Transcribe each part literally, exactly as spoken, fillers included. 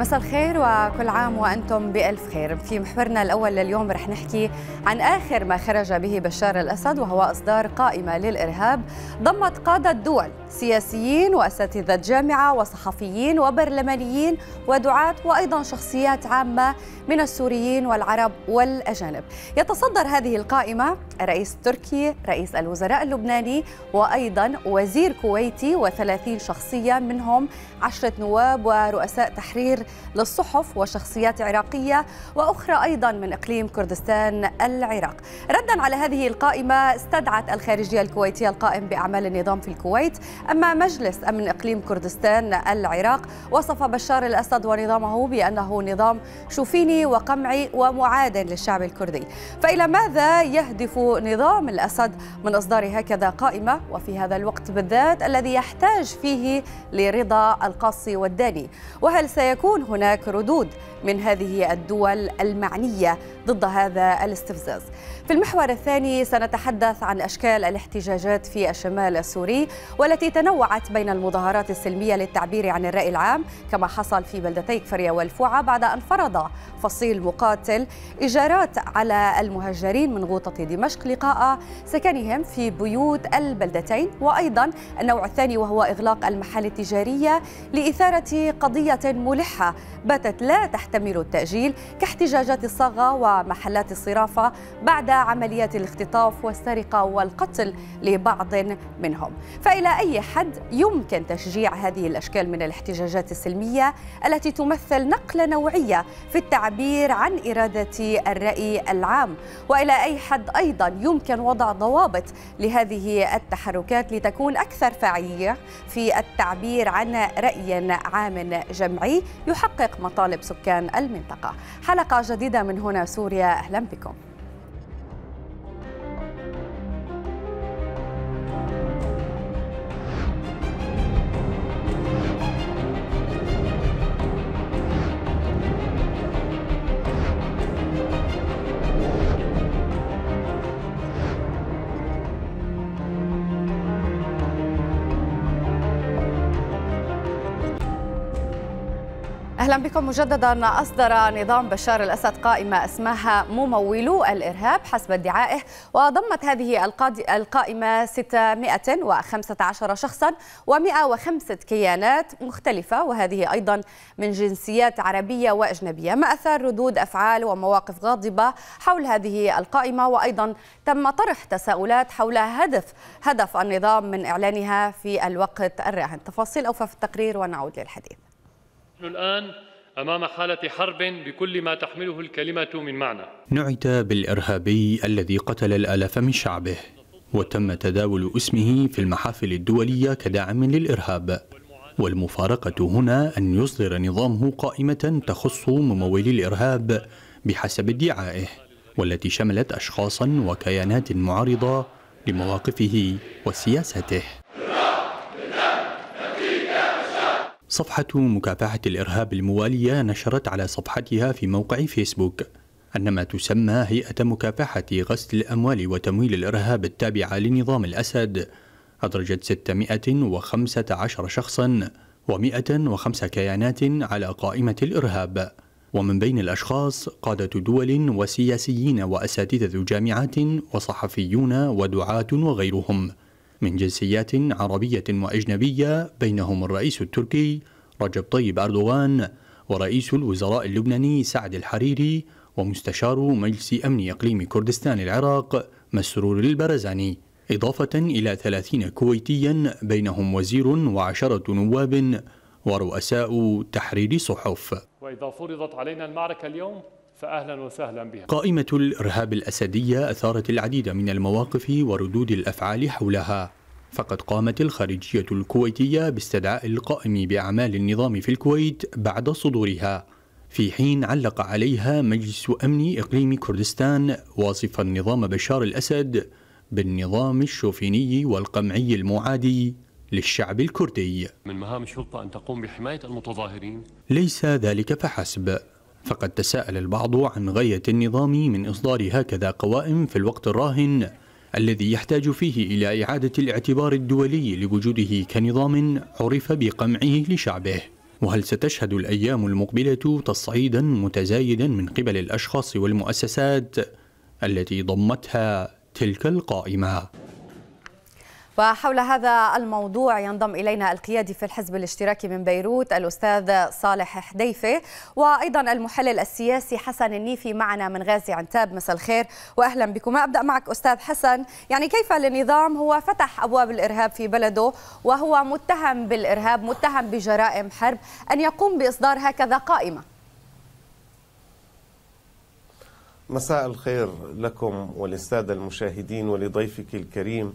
مساء الخير وكل عام وأنتم بألف خير. في محورنا الأول لليوم رح نحكي عن آخر ما خرج به بشار الأسد، وهو إصدار قائمة للإرهاب ضمت قادة الدول، سياسيين وأساتذة جامعة وصحفيين وبرلمانيين ودعاة وأيضا شخصيات عامة من السوريين والعرب والأجانب. يتصدر هذه القائمة الرئيس التركي، رئيس الوزراء اللبناني، وأيضا وزير كويتي وثلاثين شخصية منهم عشرة نواب ورؤساء تحرير للصحف وشخصيات عراقية وأخرى أيضا من إقليم كردستان العراق. ردا على هذه القائمة استدعت الخارجية الكويتية القائم بأعمال النظام في الكويت. أما مجلس أمن إقليم كردستان العراق وصف بشار الأسد ونظامه بأنه نظام شوفيني وقمعي ومعاد للشعب الكردي. فإلى ماذا يهدف نظام الأسد من إصدار هكذا قائمة وفي هذا الوقت بالذات الذي يحتاج فيه لرضا القاصي والداني؟ وهل سيكون هناك ردود من هذه الدول المعنية ضد هذا الاستفزاز؟ في المحور الثاني سنتحدث عن أشكال الاحتجاجات في الشمال السوري والتي تنوعت بين المظاهرات السلمية للتعبير عن الرأي العام كما حصل في بلدتي كفرية والفوعة بعد أن فرض فصيل مقاتل إيجارات على المهجرين من غوطة دمشق لقاء سكنهم في بيوت البلدتين، وأيضا النوع الثاني وهو إغلاق المحال التجارية لإثارة قضية ملحة باتت لا تحتمل التأجيل كاحتجاجات الصاغة ومحلات الصرافة بعد عمليات الاختطاف والسرقة والقتل لبعض منهم. فإلى أي حد يمكن تشجيع هذه الأشكال من الاحتجاجات السلمية التي تمثل نقلة نوعية في التعبير عن إرادة الرأي العام؟ وإلى أي حد أيضا يمكن وضع ضوابط لهذه التحركات لتكون أكثر فاعلية في التعبير عن رأي عام جمعي يحقق مطالب سكان المنطقة؟ حلقة جديدة من هنا سوريا، أهلا بكم. أهلا بكم مجددا. أصدر نظام بشار الأسد قائمة اسمها ممولو الإرهاب حسب ادعائه، وضمت هذه القائمة ستمائة وخمسة عشر شخصا ومائة وخمسة كيانات مختلفة، وهذه أيضا من جنسيات عربية وأجنبية، ما أثار ردود أفعال ومواقف غاضبة حول هذه القائمة، وأيضا تم طرح تساؤلات حول هدف هدف النظام من إعلانها في الوقت الراهن. تفاصيل أوفى في التقرير ونعود للحديث. نحن الآن أمام حالة حرب بكل ما تحمله الكلمة من معنى. نعت بالإرهابي الذي قتل الآلاف من شعبه، وتم تداول اسمه في المحافل الدولية كداعم للإرهاب، والمفارقة هنا أن يصدر نظامه قائمة تخص ممولي الإرهاب بحسب ادعائه، والتي شملت أشخاصا وكيانات معارضة لمواقفه وسياسته. صفحة مكافحة الإرهاب الموالية نشرت على صفحتها في موقع فيسبوك أن ما تسمى هيئة مكافحة غسل الأموال وتمويل الإرهاب التابعة لنظام الأسد أدرجت ستمائة وخمسة عشر شخصاً ومائة وخمسة كيانات على قائمة الإرهاب، ومن بين الأشخاص قادة دول وسياسيين وأساتذة جامعات وصحفيون ودعاة وغيرهم من جنسيات عربية وأجنبية، بينهم الرئيس التركي رجب طيب أردوغان ورئيس الوزراء اللبناني سعد الحريري ومستشار مجلس أمن إقليم كردستان العراق مسرور البرزاني، إضافة إلى ثلاثين كويتيا بينهم وزير وعشرة نواب ورؤساء تحرير صحف. وإذا فرضت علينا المعركة اليوم فأهلا وسهلا بها. قائمة الإرهاب الأسدية أثارت العديد من المواقف وردود الأفعال حولها، فقد قامت الخارجية الكويتية باستدعاء القائم بأعمال النظام في الكويت بعد صدورها، في حين علق عليها مجلس أمن إقليم كردستان واصفا نظام بشار الأسد بالنظام الشوفيني والقمعي المعادي للشعب الكردي. من مهام الشرطة أن تقوم بحماية المتظاهرين. ليس ذلك فحسب، فقد تساءل البعض عن غاية النظام من إصدار هكذا قوائم في الوقت الراهن الذي يحتاج فيه إلى إعادة الاعتبار الدولي لوجوده كنظام عرف بقمعه لشعبه، وهل ستشهد الأيام المقبلة تصعيدا متزايدا من قبل الأشخاص والمؤسسات التي ضمتها تلك القائمة؟ وحول هذا الموضوع ينضم إلينا القيادي في الحزب الاشتراكي من بيروت الأستاذ صالح حديفة، وأيضا المحلل السياسي حسن النيفي معنا من غازي عنتاب. مساء الخير وأهلا بكم. أبدأ معك أستاذ حسن، يعني كيف للنظام هو فتح أبواب الإرهاب في بلده وهو متهم بالإرهاب، متهم بجرائم حرب، أن يقوم بإصدار هكذا قائمة؟ مساء الخير لكم وللسادة المشاهدين ولضيفك الكريم.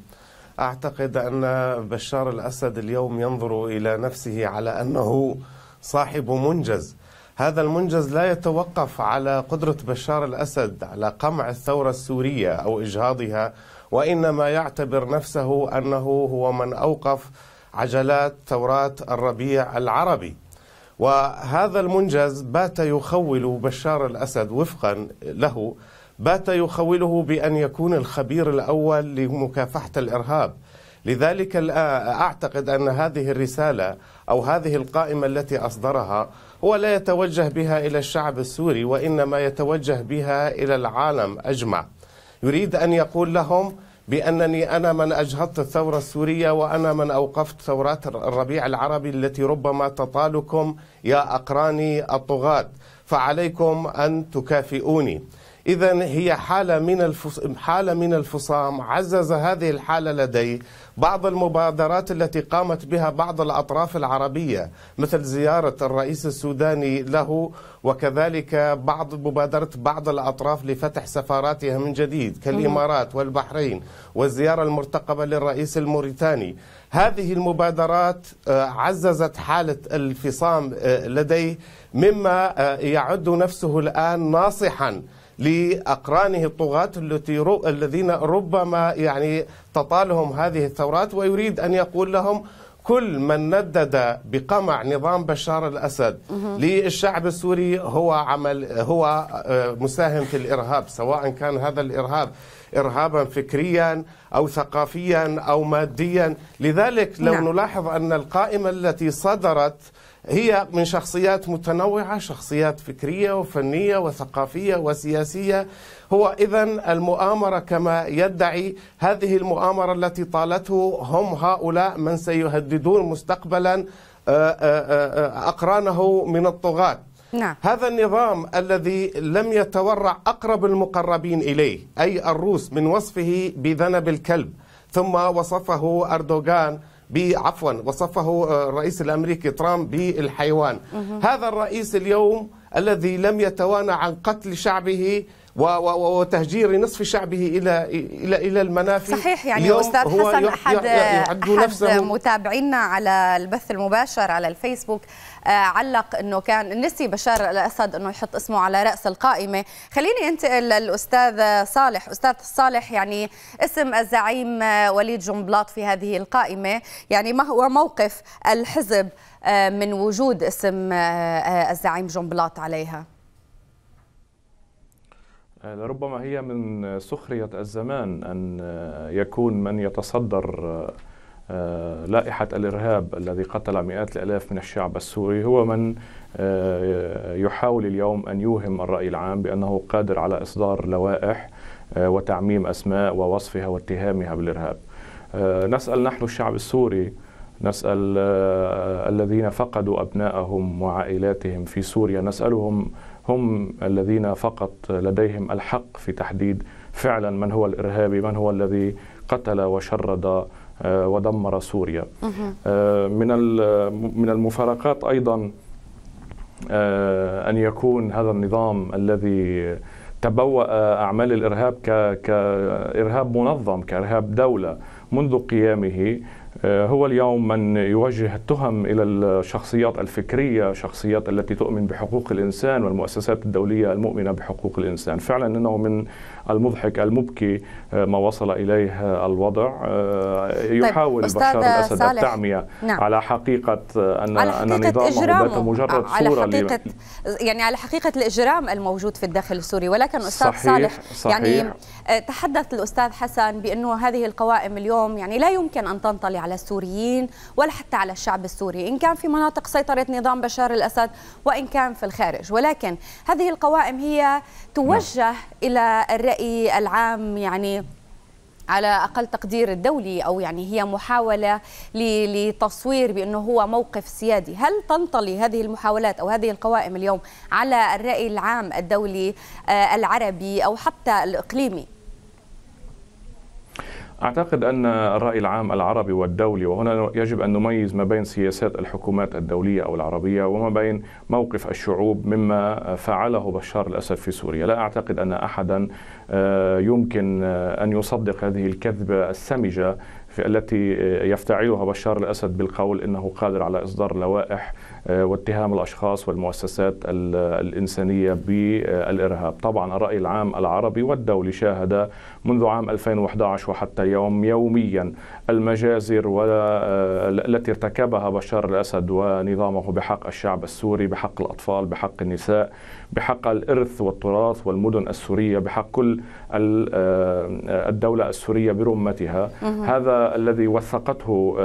أعتقد أن بشار الأسد اليوم ينظر إلى نفسه على أنه صاحب منجز. هذا المنجز لا يتوقف على قدرة بشار الأسد على قمع الثورة السورية أو إجهاضها، وإنما يعتبر نفسه أنه هو من أوقف عجلات ثورات الربيع العربي. وهذا المنجز بات يخول بشار الأسد وفقا له بات يخوله بأن يكون الخبير الأول لمكافحة الإرهاب. لذلك أعتقد أن هذه الرسالة أو هذه القائمة التي أصدرها هو لا يتوجه بها إلى الشعب السوري، وإنما يتوجه بها إلى العالم أجمع. يريد أن يقول لهم بأنني أنا من أجهضت الثورة السورية، وأنا من أوقفت ثورات الربيع العربي التي ربما تطالكم يا أقراني الطغاة، فعليكم أن تكافئوني. إذا هي حالة من حالة من الفصام. عزز هذه الحالة لديه بعض المبادرات التي قامت بها بعض الأطراف العربية، مثل زيارة الرئيس السوداني له، وكذلك بعض مبادرة بعض الأطراف لفتح سفاراتها من جديد كالإمارات والبحرين، والزيارة المرتقبة للرئيس الموريتاني. هذه المبادرات عززت حالة الفصام لديه، مما يعد نفسه الآن ناصحا لأقرانه الطغاة الذين ربما يعني تطالهم هذه الثورات، ويريد أن يقول لهم كل من ندد بقمع نظام بشار الأسد للشعب السوري هو عمل هو مساهم في الإرهاب، سواء كان هذا الإرهاب إرهابا فكريا أو ثقافيا أو ماديا. لذلك لو نعم. نلاحظ أن القائمة التي صدرت هي من شخصيات متنوعة، شخصيات فكرية وفنية وثقافية وسياسية. هو إذن المؤامرة كما يدعي، هذه المؤامرة التي طالته هم هؤلاء من سيهددون مستقبلا أقرانه من الطغاة. نعم. هذا النظام الذي لم يتورع أقرب المقربين إليه أي الروس من وصفه بذنب الكلب، ثم وصفه أردوغان عفوا وصفه الرئيس الأمريكي ترامب بالحيوان. هذا الرئيس اليوم الذي لم يتوانى عن قتل شعبه وتهجير نصف شعبه إلى إلى إلى المنافي. صحيح. يعني أستاذ حسن، أحد أحد متابعينا على البث المباشر على الفيسبوك علق أنه كان نسي بشار الأسد أنه يحط اسمه على رأس القائمة. خليني أنتقل للأستاذ صالح. أستاذ صالح، يعني اسم الزعيم وليد جنبلاط في هذه القائمة، يعني ما هو موقف الحزب من وجود اسم الزعيم جنبلاط عليها؟ لربما هي من سخرية الزمان أن يكون من يتصدر لائحة الإرهاب الذي قتل مئات الآلاف من الشعب السوري هو من يحاول اليوم أن يوهم الرأي العام بأنه قادر على إصدار لوائح وتعميم أسماء ووصفها واتهامها بالإرهاب. نسأل نحن الشعب السوري، نسأل الذين فقدوا أبنائهم وعائلاتهم في سوريا، نسألهم هم الذين فقط لديهم الحق في تحديد فعلا من هو الإرهابي، من هو الذي قتل وشرد ودمر سوريا. من من المفارقات أيضا أن يكون هذا النظام الذي تبوأ أعمال الإرهاب كإرهاب منظم، كإرهاب دولة منذ قيامه، هو اليوم من يوجه التهم إلى الشخصيات الفكرية، شخصيات التي تؤمن بحقوق الإنسان والمؤسسات الدولية المؤمنة بحقوق الإنسان. فعلا أنه من المضحك المبكي ما وصل إليه الوضع. يحاول طيب. بشار الأسد التعمية نعم. على حقيقة أن أن نظامه بات مجرد صورة حقيقة لي... يعني على حقيقة الإجرام الموجود في الداخل السوري. ولكن أستاذ صحيح. صالح صحيح. يعني تحدث الأستاذ حسن بأنه هذه القوائم اليوم يعني لا يمكن أن تنطلي على على السوريين ولا حتى على الشعب السوري، إن كان في مناطق سيطرة نظام بشار الأسد وإن كان في الخارج، ولكن هذه القوائم هي توجه إلى الرأي العام يعني على أقل تقدير الدولي، أو يعني هي محاولة لتصوير بأنه هو موقف سيادي. هل تنطلي هذه المحاولات أو هذه القوائم اليوم على الرأي العام الدولي العربي أو حتى الإقليمي؟ أعتقد أن الرأي العام العربي والدولي، وهنا يجب أن نميز ما بين سياسات الحكومات الدولية أو العربية وما بين موقف الشعوب مما فعله بشار الأسد في سوريا. لا أعتقد أن أحدا يمكن أن يصدق هذه الكذبة السمجة التي يفتعلها بشار الأسد بالقول إنه قادر على إصدار لوائح واتهام الأشخاص والمؤسسات الإنسانية بالإرهاب. طبعا الرأي العام العربي والدولي شاهد منذ عام ألفين وأحد عشر وحتى اليوم يوميا المجازر التي ارتكبها بشار الأسد ونظامه بحق الشعب السوري، بحق الأطفال، بحق النساء، بحق الإرث والتراث والمدن السورية، بحق كل الدولة السورية برمتها. هذا الذي وثقته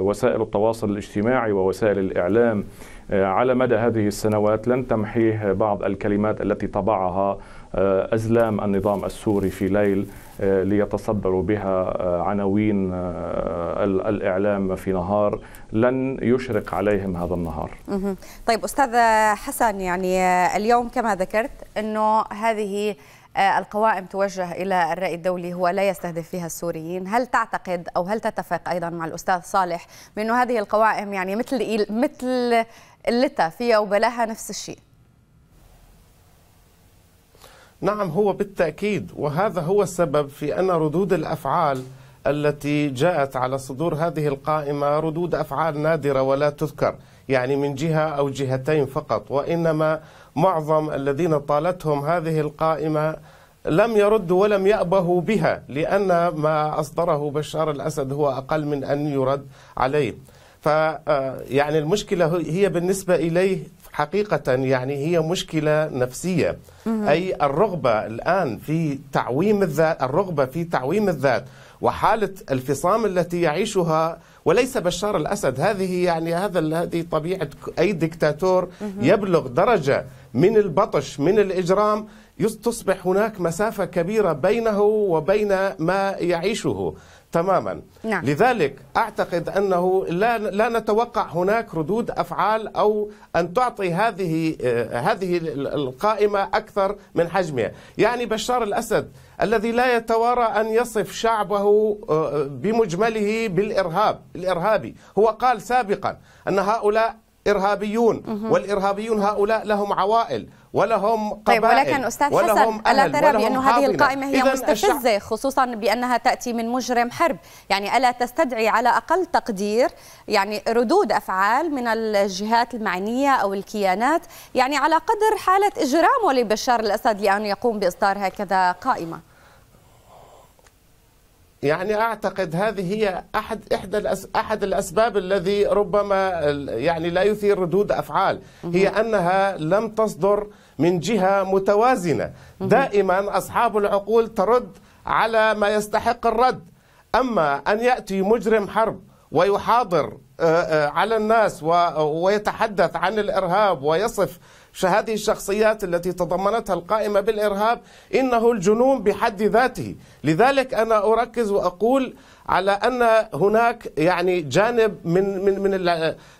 وسائل التواصل الاجتماعي ووسائل الإعلام على مدى هذه السنوات لن تمحيه بعض الكلمات التي طبعها أزلام النظام السوري في ليل ليتصدروا بها عناوين الإعلام في نهار لن يشرق عليهم هذا النهار. طيب أستاذ حسن، يعني اليوم كما ذكرت أنه هذه القوائم توجه إلى الرأي الدولي هو لا يستهدف فيها السوريين، هل تعتقد أو هل تتفق أيضا مع الأستاذ صالح بأنه هذه القوائم يعني مثل مثل اللتا فيها وبلاها نفس الشيء؟ نعم، هو بالتأكيد، وهذا هو السبب في أن ردود الأفعال التي جاءت على صدور هذه القائمة ردود أفعال نادرة ولا تذكر، يعني من جهة أو جهتين فقط، وإنما معظم الذين طالتهم هذه القائمة لم يردوا ولم يأبهوا بها، لأن ما أصدره بشار الأسد هو أقل من أن يرد عليه. فيعني المشكلة هي بالنسبة إليه حقيقة يعني هي مشكلة نفسية، أي الرغبة الآن في تعويم الذات، الرغبة في تعويم الذات وحالة الفصام التي يعيشها، وليس بشار الأسد، هذه يعني هذا هذه طبيعة أي دكتاتور يبلغ درجة من البطش من الإجرام، تصبح هناك مسافة كبيرة بينه وبين ما يعيشه تماما. نعم. لذلك أعتقد أنه لا لا نتوقع هناك ردود أفعال أو أن تعطي هذه هذه القائمة أكثر من حجمها. يعني بشار الأسد الذي لا يتوارى أن يصف شعبه بمجمله بالإرهاب الإرهابي، هو قال سابقا أن هؤلاء إرهابيون والإرهابيون هؤلاء لهم عوائل ولهم قبائل. طيب، ولكن أستاذ حسن، ألا ترى بأنه هذه القائمة هي مستفزة، خصوصا بأنها تأتي من مجرم حرب؟ يعني ألا تستدعي على أقل تقدير يعني ردود أفعال من الجهات المعنية أو الكيانات يعني على قدر حالة إجرامه لبشار الأسد لأن يقوم بإصدار هكذا قائمة؟ يعني أعتقد هذه هي أحد إحدى أحد الأسباب الذي ربما يعني لا يثير ردود أفعال، هي أنها لم تصدر من جهة متوازنة. دائما أصحاب العقول ترد على ما يستحق الرد، أما أن يأتي مجرم حرب ويحاضر على الناس ويتحدث عن الإرهاب ويصف هذه الشخصيات التي تضمنتها القائمة بالإرهاب، إنه الجنون بحد ذاته. لذلك أنا أركز وأقول على أن هناك يعني جانب من من من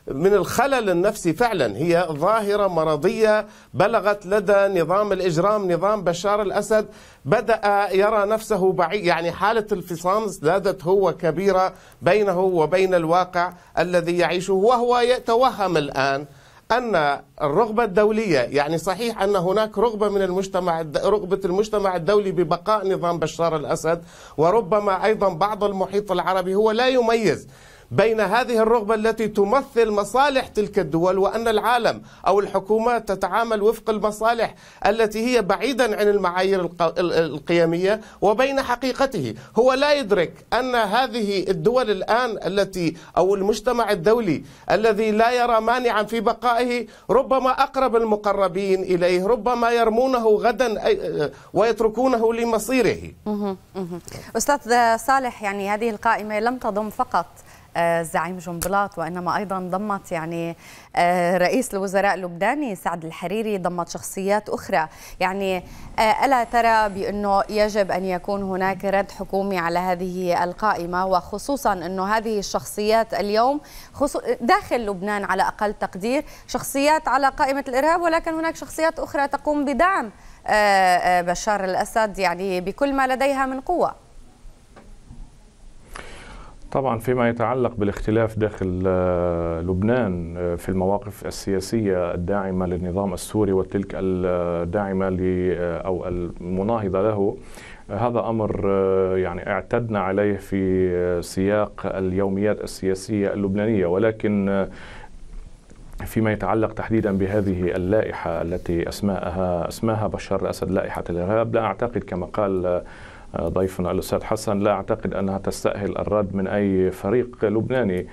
من الخلل النفسي. فعلا هي ظاهرة مرضية بلغت لدى نظام الإجرام، نظام بشار الأسد بدأ يرى نفسه بعيد، يعني حالة الفصام زادت هو كبيرة بينه وبين الواقع الذي يعيشه، وهو يتوهم الآن أن الرغبة الدولية، يعني صحيح أن هناك رغبة من المجتمع، رغبة المجتمع الدولي ببقاء نظام بشار الأسد، وربما أيضا بعض المحيط العربي هو لا يميز بين هذه الرغبة التي تمثل مصالح تلك الدول، وأن العالم أو الحكومات تتعامل وفق المصالح التي هي بعيدا عن المعايير القيمية، وبين حقيقته. هو لا يدرك أن هذه الدول الآن التي أو المجتمع الدولي الذي لا يرى مانعا في بقائه ربما أقرب المقربين إليه، ربما يرمونه غدا ويتركونه لمصيره. أستاذ صالح، يعني هذه القائمة لم تضم فقط الزعيم جنبلاط، وإنما أيضا ضمت يعني رئيس الوزراء اللبناني سعد الحريري، ضمت شخصيات أخرى. يعني ألا ترى بأنه يجب أن يكون هناك رد حكومي على هذه القائمة، وخصوصا أنه هذه الشخصيات اليوم داخل لبنان على أقل تقدير شخصيات على قائمة الإرهاب، ولكن هناك شخصيات أخرى تقوم بدعم بشار الأسد يعني بكل ما لديها من قوة. طبعا فيما يتعلق بالاختلاف داخل لبنان في المواقف السياسية الداعمة للنظام السوري وتلك الداعمة أو المناهضة له، هذا أمر يعني اعتدنا عليه في سياق اليوميات السياسية اللبنانية، ولكن فيما يتعلق تحديدا بهذه اللائحة التي أسماءها أسماها بشار الأسد لائحة الإرهاب، لا أعتقد كما قال ضيفنا الأستاذ حسن، لا أعتقد أنها تستأهل الرد من أي فريق لبناني،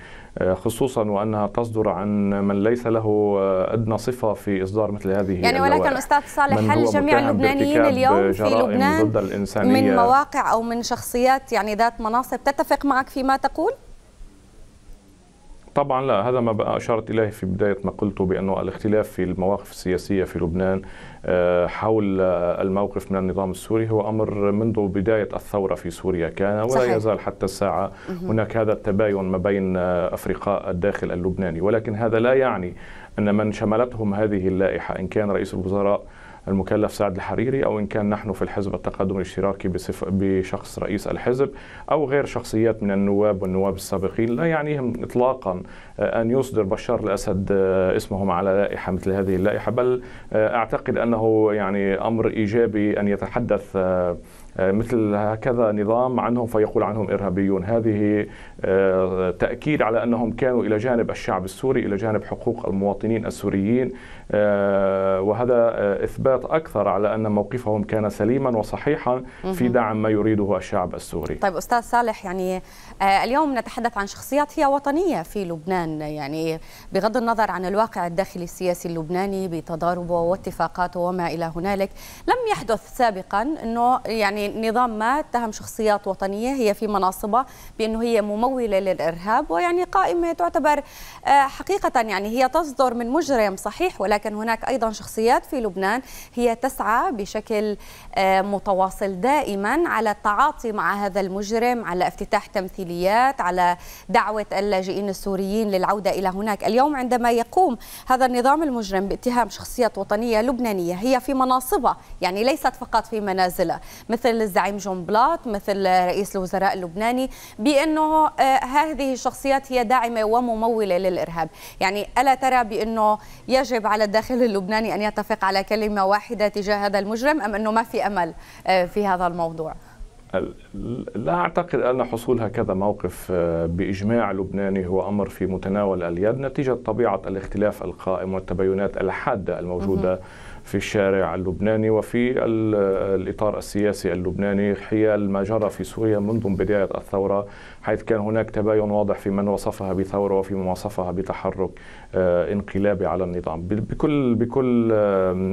خصوصا وأنها تصدر عن من ليس له أدنى صفة في إصدار مثل هذه يعني اللوائح. ولكن أستاذ صالح، هل جميع اللبنانيين اليوم في لبنان من مواقع أو من شخصيات يعني ذات مناصب تتفق معك فيما تقول؟ طبعا لا، هذا ما أشارت إليه في بداية ما قلت بأنه الاختلاف في المواقف السياسية في لبنان حول الموقف من النظام السوري هو أمر منذ بداية الثورة في سوريا كان ولا صحيح. يزال حتى الساعة هناك هذا التباين ما بين أفرقاء الداخل اللبناني، ولكن هذا لا يعني أن من شملتهم هذه اللائحة إن كان رئيس الوزراء المكلف سعد الحريري أو إن كان نحن في الحزب التقدم الاشتراكي بشخص رئيس الحزب أو غير شخصيات من النواب والنواب السابقين، لا يعنيهم إطلاقا أن يصدر بشار الأسد اسمهم على لائحة مثل هذه اللائحة، بل أعتقد أنه يعني أمر إيجابي أن يتحدث مثل هكذا نظام عنهم فيقول عنهم إرهابيون. هذه تأكيد على أنهم كانوا إلى جانب الشعب السوري، إلى جانب حقوق المواطنين السوريين، وهذا إثبات أكثر على أن موقفهم كان سليما وصحيحا في دعم ما يريده الشعب السوري. طيب أستاذ صالح، يعني اليوم نتحدث عن شخصيات هي وطنية في لبنان، يعني بغض النظر عن الواقع الداخلي السياسي اللبناني بتضاربه واتفاقاته وما إلى هنالك، لم يحدث سابقا أنه يعني نظام ما اتهم شخصيات وطنية هي في مناصبها بأنه هي ممولة للإرهاب، ويعني قائمة تعتبر حقيقة يعني هي تصدر من مجرم صحيح، ولكن هناك أيضا شخصيات في لبنان هي تسعى بشكل متواصل دائما على التعاطي مع هذا المجرم، على افتتاح تمثيليات، على دعوة اللاجئين السوريين للعودة إلى هناك. اليوم عندما يقوم هذا النظام المجرم باتهام شخصيات وطنية لبنانية هي في مناصبها، يعني ليست فقط في منازلها، مثل الزعيم جنبلاط، مثل رئيس الوزراء اللبناني، بأنه هذه الشخصيات هي داعمة وممولة للإرهاب. يعني ألا ترى بأنه يجب على الداخل اللبناني أن يتفق على كلمة واحدة تجاه هذا المجرم، أم أنه ما في أمل في هذا الموضوع؟ لا أعتقد أن حصول هكذا موقف بإجماع لبناني هو أمر في متناول اليد نتيجة طبيعة الاختلاف القائم والتباينات الحادة الموجودة في الشارع اللبناني وفي الإطار السياسي اللبناني حيال ما جرى في سوريا منذ بداية الثورة، حيث كان هناك تباين واضح في من وصفها بثورة وفي من وصفها بتحرك انقلابي على النظام. بكل بكل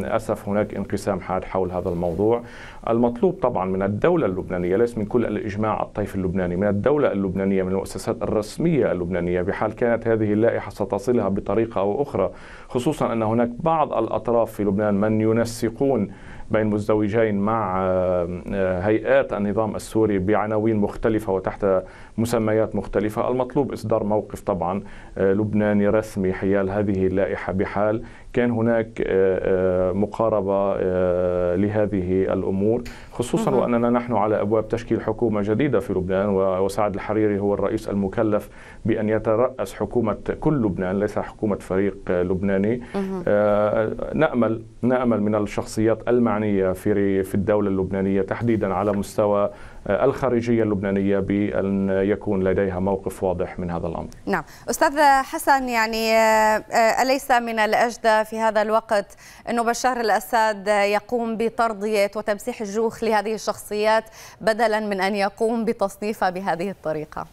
أسف هناك انقسام حاد حول هذا الموضوع. المطلوب طبعا من الدولة اللبنانية، ليس من كل الإجماع الطيف اللبناني، من الدولة اللبنانية، من المؤسسات الرسمية اللبنانية، بحال كانت هذه اللائحة ستصلها بطريقة أو أخرى، خصوصا أن هناك بعض الأطراف في لبنان من ينسقون بين مزدوجين مع هيئات النظام السوري بعناوين مختلفة وتحت مسميات مختلفة. المطلوب إصدار موقف طبعا لبناني رسمي حيال هذه اللائحة بحال كان هناك مقاربة لهذه الأمور، خصوصا وأننا نحن على أبواب تشكيل حكومة جديدة في لبنان، وسعد الحريري هو الرئيس المكلف بأن يترأس حكومة كل لبنان ليس حكومة فريق لبناني. نأمل نأمل من الشخصيات المعنية في في الدولة اللبنانية تحديدا على مستوى الخارجية اللبنانية بأن يكون لديها موقف واضح من هذا الأمر. نعم أستاذ حسن، يعني أليس من الأجدى في هذا الوقت أنه بشار الأسد يقوم بترضية وتمسيح الجوخ لهذه الشخصيات بدلا من أن يقوم بتصنيفها بهذه الطريقة؟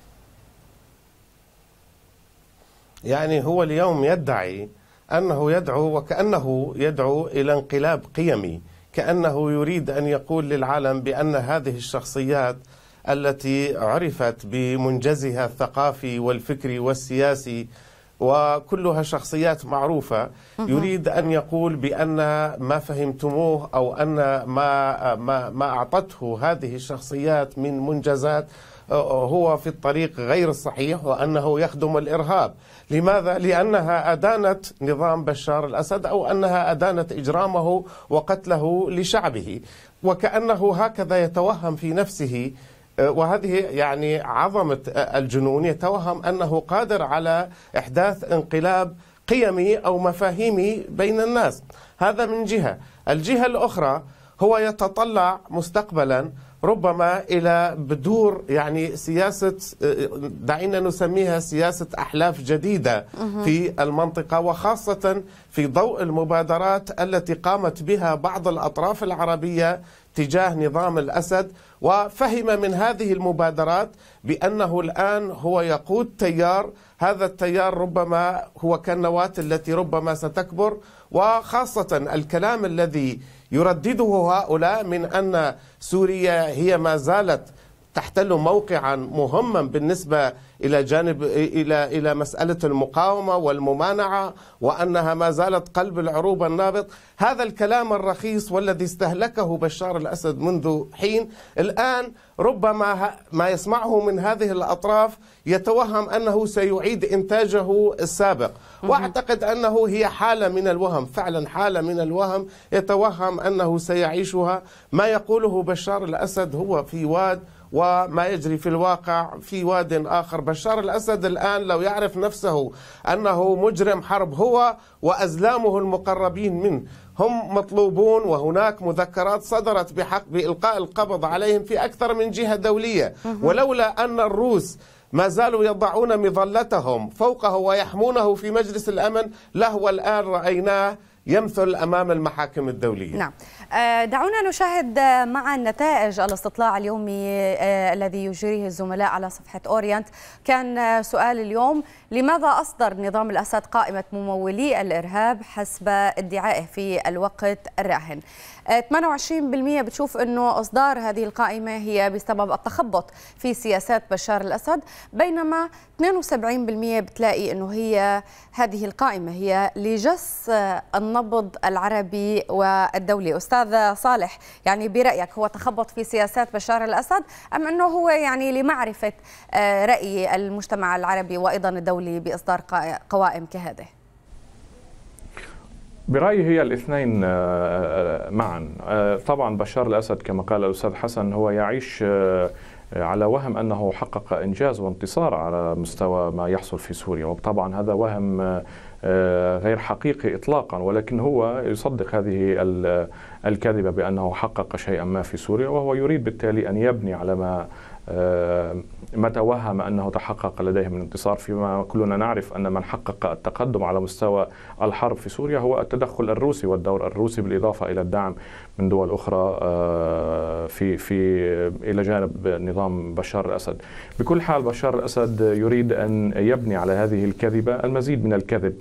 يعني هو اليوم يدعي أنه يدعو وكأنه يدعو إلى انقلاب قيمي، كأنه يريد أن يقول للعالم بأن هذه الشخصيات التي عرفت بمنجزها الثقافي والفكري والسياسي، وكلها شخصيات معروفة، يريد أن يقول بأن ما فهمتموه أو أن ما, ما, ما أعطته هذه الشخصيات من منجزات هو في الطريق غير الصحيح وأنه يخدم الإرهاب. لماذا؟ لأنها أدانت نظام بشار الأسد أو أنها أدانت إجرامه وقتله لشعبه، وكأنه هكذا يتوهم في نفسه، وهذه يعني عظمة الجنون، يتوهم أنه قادر على إحداث انقلاب قيمي أو مفاهيمي بين الناس. هذا من جهة. الجهة الأخرى هو يتطلع مستقبلا ربما إلى بدور يعني سياسة، دعينا نسميها سياسة أحلاف جديدة في المنطقة، وخاصة في ضوء المبادرات التي قامت بها بعض الأطراف العربية تجاه نظام الأسد، وفهم من هذه المبادرات بأنه الآن هو يقود تيار، هذا التيار ربما هو كالنواة التي ربما ستكبر، وخاصة الكلام الذي يردده هؤلاء من أن سوريا هي ما زالت تحتل موقعا مهما بالنسبة إلى جانب إلى إلى مسألة المقاومة والممانعة، وأنها ما زالت قلب العروبة النابض. هذا الكلام الرخيص والذي استهلكه بشار الأسد منذ حين، الآن ربما ما يسمعه من هذه الأطراف يتوهم أنه سيعيد إنتاجه السابق، وأعتقد أنه هي حالة من الوهم، فعلا حالة من الوهم يتوهم أنه سيعيشها. ما يقوله بشار الأسد هو في واد، وما يجري في الواقع في واد آخر. بشار الأسد الآن لو يعرف نفسه أنه مجرم حرب، هو وأزلامه المقربين منه هم مطلوبون، وهناك مذكرات صدرت بحق بإلقاء القبض عليهم في أكثر من جهة دولية، ولولا أن الروس ما زالوا يضعون مظلتهم فوقه ويحمونه في مجلس الأمن لهو الآن رأيناه يمثل أمام المحاكم الدولية. نعم، دعونا نشاهد معا نتائج الاستطلاع اليومي الذي يجريه الزملاء على صفحة أورينت. كان سؤال اليوم: لماذا أصدر نظام الأسد قائمة ممولي الإرهاب حسب ادعائه في الوقت الراهن؟ ثمانية وعشرين بالمئة بتشوف أنه إصدار هذه القائمة هي بسبب التخبط في سياسات بشار الأسد، بينما اثنين وسبعين بالمئة بتلاقي أنه هي هذه القائمة هي لجس النبض العربي والدولي. أستاذ صالح، يعني برأيك هو تخبط في سياسات بشار الأسد، أم أنه هو يعني لمعرفة رأي المجتمع العربي وأيضا الدولي بإصدار قوائم كهذه؟ برأيي هي الاثنين معا. طبعا بشار الأسد كما قال الأستاذ حسن هو يعيش على وهم أنه حقق إنجاز وانتصار على مستوى ما يحصل في سوريا، وطبعا هذا وهم غير حقيقي إطلاقا، ولكن هو يصدق هذه الكذبة بأنه حقق شيئا ما في سوريا، وهو يريد بالتالي أن يبني على ما ما توهم أنه تحقق لديه من انتصار، فيما كلنا نعرف أن من حقق التقدم على مستوى الحرب في سوريا هو التدخل الروسي والدور الروسي، بالإضافة إلى الدعم من دول أخرى في في إلى جانب نظام بشار الأسد. بكل حال بشار الأسد يريد أن يبني على هذه الكذبة المزيد من الكذب،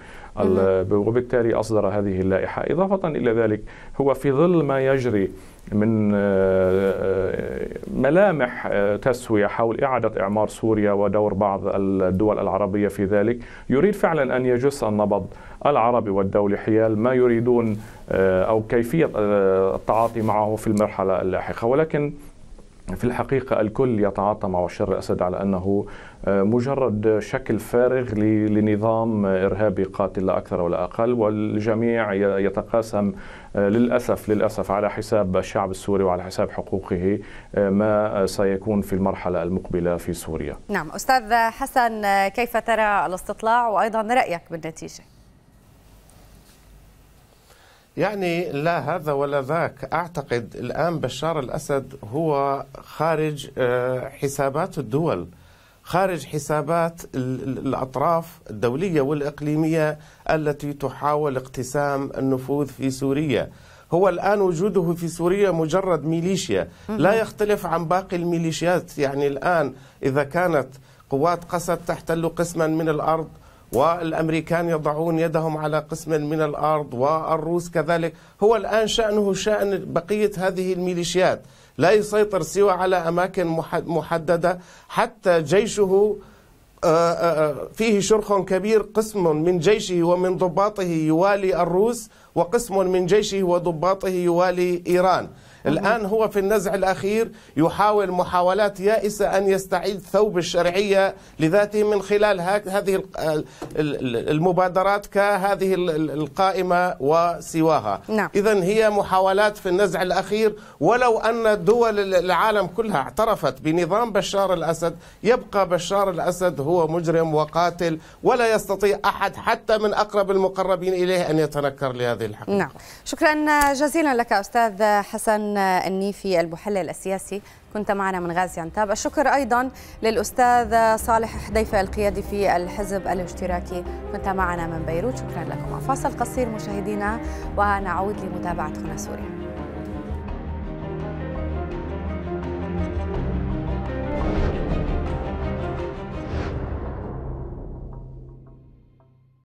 وبالتالي أصدر هذه اللائحة. إضافة إلى ذلك هو في ظل ما يجري من ملامح تسوية حول إعادة إعمار سوريا ودور بعض الدول العربية في ذلك، يريد فعلا أن يجس النبض العربي والدولي حيال ما يريدون أو كيفية التعاطي معه في المرحلة اللاحقة. ولكن في الحقيقة الكل يتعاطى مع بشار الأسد على أنه مجرد شكل فارغ لنظام إرهابي قاتل لا أكثر ولا أقل، والجميع يتقاسم للأسف للأسف على حساب الشعب السوري وعلى حساب حقوقه ما سيكون في المرحلة المقبلة في سوريا. نعم، أستاذ حسن، كيف ترى الاستطلاع وأيضا رأيك بالنتيجة؟ يعني لا هذا ولا ذاك. أعتقد الآن بشار الأسد هو خارج حسابات الدول، خارج حسابات الأطراف الدولية والإقليمية التي تحاول اقتسام النفوذ في سوريا. هو الآن وجوده في سوريا مجرد ميليشيا، لا يختلف عن باقي الميليشيات. يعني الآن إذا كانت قوات قسد تحتل قسما من الأرض، والأمريكان يضعون يدهم على قسم من الأرض، والروس كذلك، هو الآن شأنه شأن بقية هذه الميليشيات. لا يسيطر سوى على أماكن محددة، حتى جيشه فيه شرخ كبير، قسم من جيشه ومن ضباطه يوالي الروس وقسم من جيشه وضباطه يوالي إيران. الآن هو في النزع الأخير يحاول محاولات يائسة أن يستعيد ثوب الشرعية لذاته من خلال هذه المبادرات كهذه القائمة وسواها. نعم. إذن هي محاولات في النزع الأخير، ولو أن دول العالم كلها اعترفت بنظام بشار الأسد، يبقى بشار الأسد هو مجرم وقاتل، ولا يستطيع أحد حتى من أقرب المقربين إليه أن يتنكر لهذه الحقيقة. نعم. شكرا جزيلا لك أستاذ حسن النيفي المحلل السياسي، كنت معنا من غازي عنتاب. الشكر أيضا للأستاذ صالح حديفة القيادي في الحزب الاشتراكي، كنت معنا من بيروت. شكرا لكم. فاصل قصير مشاهدينا ونعود لمتابعة هنا سوريا.